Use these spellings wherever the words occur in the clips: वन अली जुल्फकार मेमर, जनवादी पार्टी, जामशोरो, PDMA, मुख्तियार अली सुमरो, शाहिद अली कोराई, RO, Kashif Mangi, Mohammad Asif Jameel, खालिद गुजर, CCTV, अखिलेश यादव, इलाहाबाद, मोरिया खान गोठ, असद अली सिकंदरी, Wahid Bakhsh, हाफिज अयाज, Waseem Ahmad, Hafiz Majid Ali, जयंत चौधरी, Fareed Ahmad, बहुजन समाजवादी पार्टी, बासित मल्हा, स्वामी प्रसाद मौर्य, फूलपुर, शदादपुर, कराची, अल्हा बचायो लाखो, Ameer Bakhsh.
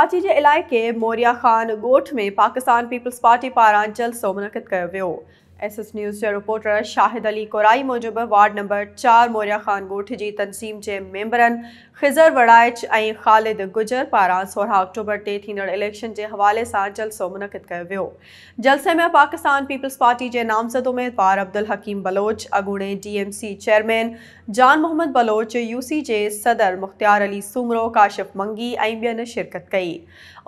कराची जे इलाके मोरिया खान गोठ में पाकिस्तान पीपल्स पार्टी पारां जलसो मुनक़द कयो वियो। SS न्यूज़ जे रिपोर्टर शाहिद अली कोराई मूजिब वार्ड नंबर 4 मोरिया खान गोठ जी तनसीम के मेम्बरन खिजर वड़ाइच और खालिद गुजर पारा 16 अक्टूबर ते थींदड़ इलेक्शन के हवाले से जलसो मुनक़द कयो वियो। जलसे में पाकिस्तान पीपल्स पार्टी के नामजद उम्मीदवार अब्दुल हकीम बलोच, अगूणे DMC chairman Jan Mohammad Bloch, UC के सदर मुख्तियार अली सुमरो, काशिफ मंगी और बेन शिरकत कई।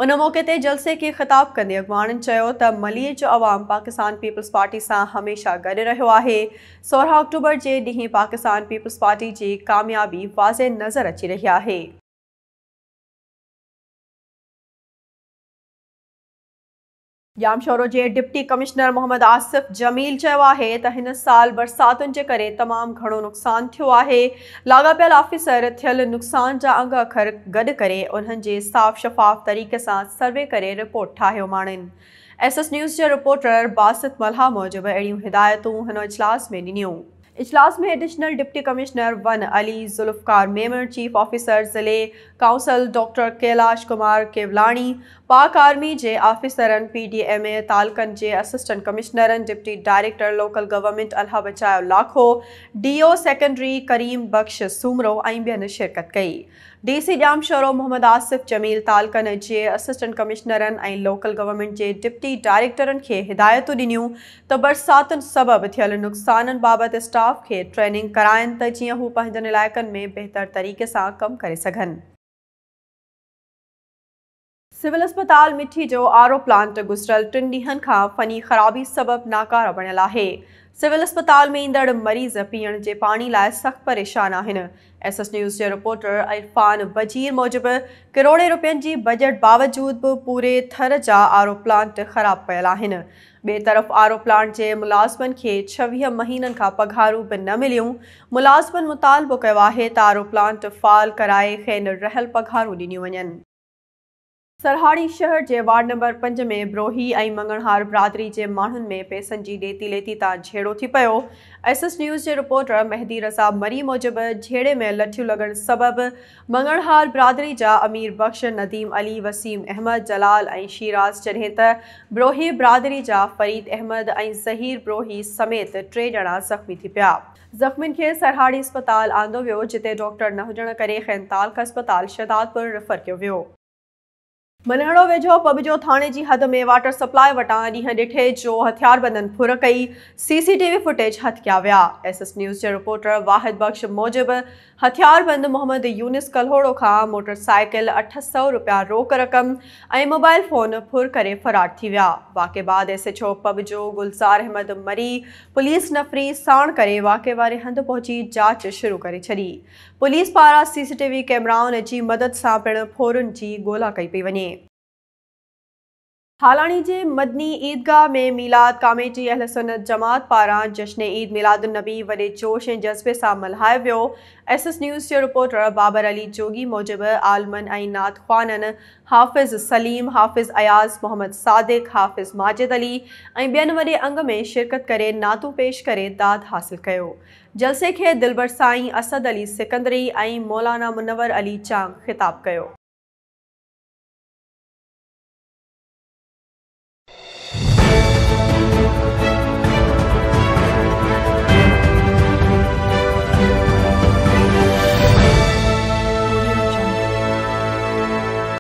उन मौके ते जलसे के खिताब कंदे अगवाणन चयो त मलिए जो अवाम पाकिस्तान पीपल्स पार्टी से हमेशा गॾु रहियो आहे। 16 अक्टूबर के ॾींहुं पाकिस्तान पीपल्स पार्टी की कामयाबी वाज़े नज़र अची रही आहे। जामशोरो के डिप्टी कमिश्नर मोहम्मद आसिफ जमील है तो इन साल बरसातुन के करे तमाम घणो नुकसान थो है। लागापियल ऑफिसर थियल नुकसान जा अंग अखर गड करे उन्हें साफ शफाफ तरीके से सर्वे करे रिपोर्ट ठायो मानन। SS न्यूज़ के रिपोर्टर बासित मल्हा मूजिब अड़ियों हिदायतों इन इजलास में दिनियों। इजलास में additional deputy commissioner वन अली जुल्फकार मेमर, chief officer ज़िले council doctor Kailash Kumar Kewalani, Pak army के ऑफिसरन, PDMA तालकन के असिस्टेंट कमिश्नरन, डिप्टी डायरेक्टर लोकल गवर्नमेंट अल्हा बचायो लाखो, DO सेकेंडरी करीम बख्श सूमरो और बेन शिरकत कई। DC जामशोरो मोहम्मद आसिफ जमील तालकन के असिस्टेंट कमिश्नरन और लोकल गवर्नमेंट के डिप्टी डायरेक्टरन के हिदायतों दिनियूं तो बरसातन सबब थियल नुकसान बाबत स्टाफ के ट्रेनिंग कराइन तो जियां हू पंहिंजनि इलाइकनि में बेहतर तरीके से कम करे सघन। सिविल अस्पताल मिठी जो RO प्लांट गुजरल 3 ॾींहनि खां फनी ख़राबी सबब नाकारा बणियल है। सिविल अस्पताल में ईंदड़ मरीज़ पीअण के पानी लाइ सख्त परेशान आहिनि। SS न्यूज़ के रिपोर्टर इरफान बजीर मूजिब करोड़े रुपयनि जी बजट बावजूद भी पूरे थर जा RO प्लांट ख़राब पयल आहिनि। बे तरफ RO प्लांट के मुलाज़मन के 26 महीनन का पघारूं भी न मिलियूं। मुलाज़मन मुतालबो कयो है त RO प्लांट फाल कराए खेनि रहल पघारूं ॾिनियूं वञनि। सरहाड़ी शहर के वार्ड नंबर 5 में ब्रोही और मंगणहार बिरादरी के मानुन में पैसन की डेती लेती झेड़ो थी पो। SS न्यूज़ के रिपोर्टर महदीर रजा मरी मूजिब झेड़े में लठियों लगन सबब मंगणहार बिरादरी जा अमीर बख्श, नदीम अली, वसीम अहमद, जलाल और शीराज, जैं त ब्रोही बिरादरी जा फरीद अहमद और ज़हीर ब्रोही समेत 3 ॼणा जख्मी थी पिया। जख्मीन के सरहाड़ी अस्पताल आंदो वो जिते डॉक्टर न हुजण करे खैनताल का अस्पताल शदादपुर रेफर किया वो। मनहड़ो वेझो पबजो थाने जी हद में वाटर सप्लाई वटां ॾींहुं ॾिठे जो हथियारबंदन फुर कई। CCTV फुटेज हथ कया विया। SS न्यूज़ के रिपोर्टर वाहिद बख्श मूजिब हथियारबंद मोहम्मद यूनिस कल्होड़ो का मोटरसाइकिल 800 रुपया रोक रकम और मोबाइल फोन फुर करे फरार थी विया। वाक़े बाद SHO पबजो गुलज़ार अहमद मरी पुलिस नफ़री साण करे वाक़े वारे हंधि पहुची जांच शुरू करे छॾी। पुलिस पारा CCTV कैमराउन की मदद से पिण फोरन की गोल्हा कई पई वञे। हालानी जे मदनी ईदगाह में मीलाद कामेटी अहल सुन्नत जमात पारा जश्न ईद मिलाद नबी वडे जोश ए जज्बे से मल्हायो वियो। SS न्यूज़ के रिपोर्टर बाबर अली चोगी मूजिब आलमन और नात ख़्वानन हाफिज सलीम, हाफिज अयाज, मोहम्मद सादिक, हाफिज माजिद अली और बेन वडे अंग में शिरकत करे नातों पेश करे दाद हासिल कयो। जलसे के दिलबर साईं असद अली सिकंदरी और मौलाना मुनवर अली चांग खिताब कयो।